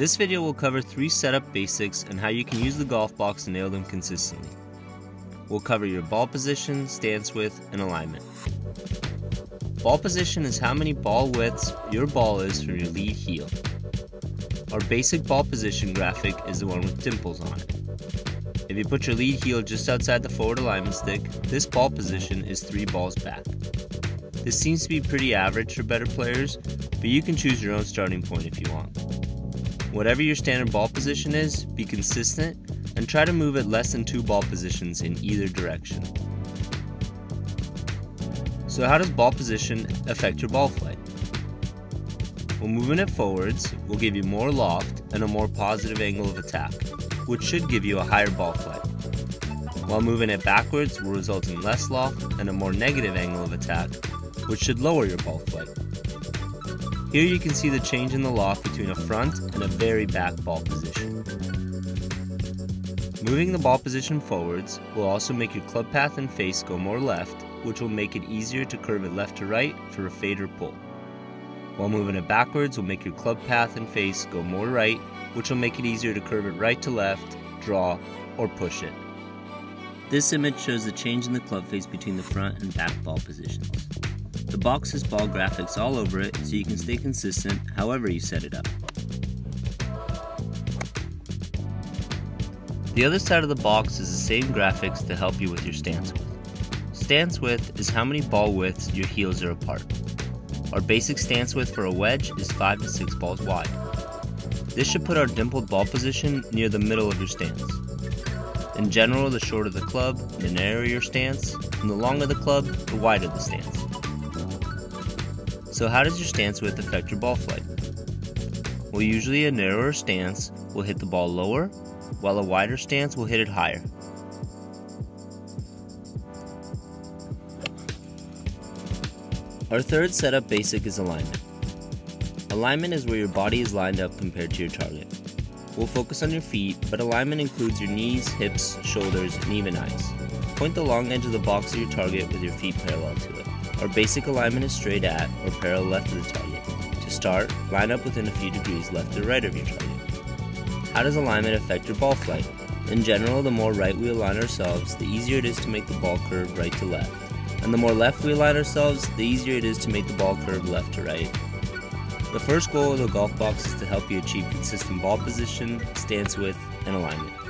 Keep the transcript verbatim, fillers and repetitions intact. This video will cover three setup basics and how you can use the golf box to nail them consistently. We'll cover your ball position, stance width, and alignment. Ball position is how many ball widths your ball is from your lead heel. Our basic ball position graphic is the one with dimples on it. If you put your lead heel just outside the forward alignment stick, this ball position is three balls back. This seems to be pretty average for better players, but you can choose your own starting point if you want. Whatever your standard ball position is, be consistent and try to move at less than two ball positions in either direction. So how does ball position affect your ball flight? When moving it forwards, will give you more loft and a more positive angle of attack, which should give you a higher ball flight. While moving it backwards will result in less loft and a more negative angle of attack, which should lower your ball flight. Here you can see the change in the loft between a front and a very back ball position. Moving the ball position forwards will also make your club path and face go more left, which will make it easier to curve it left to right for a fade or pull. While moving it backwards will make your club path and face go more right, which will make it easier to curve it right to left, draw, or push it. This image shows the change in the club face between the front and back ball positions. The box has ball graphics all over it, so you can stay consistent however you set it up. The other side of the box is the same graphics to help you with your stance width. Stance width is how many ball widths your heels are apart. Our basic stance width for a wedge is five to six balls wide. This should put our dimpled ball position near the middle of your stance. In general, the shorter the club, the narrower your stance, and the longer the club, the wider the stance. So how does your stance width affect your ball flight? Well, usually a narrower stance will hit the ball lower, while a wider stance will hit it higher. Our third setup basic is alignment. Alignment is where your body is lined up compared to your target. We'll focus on your feet, but alignment includes your knees, hips, shoulders, and even eyes. Point the long edge of the box at your target with your feet parallel to it. Our basic alignment is straight at or parallel left to the target. To start, line up within a few degrees left or right of your target. How does alignment affect your ball flight? In general, the more right we align ourselves, the easier it is to make the ball curve right to left. And the more left we align ourselves, the easier it is to make the ball curve left to right. The first goal of the golf box is to help you achieve consistent ball position, stance width, and alignment.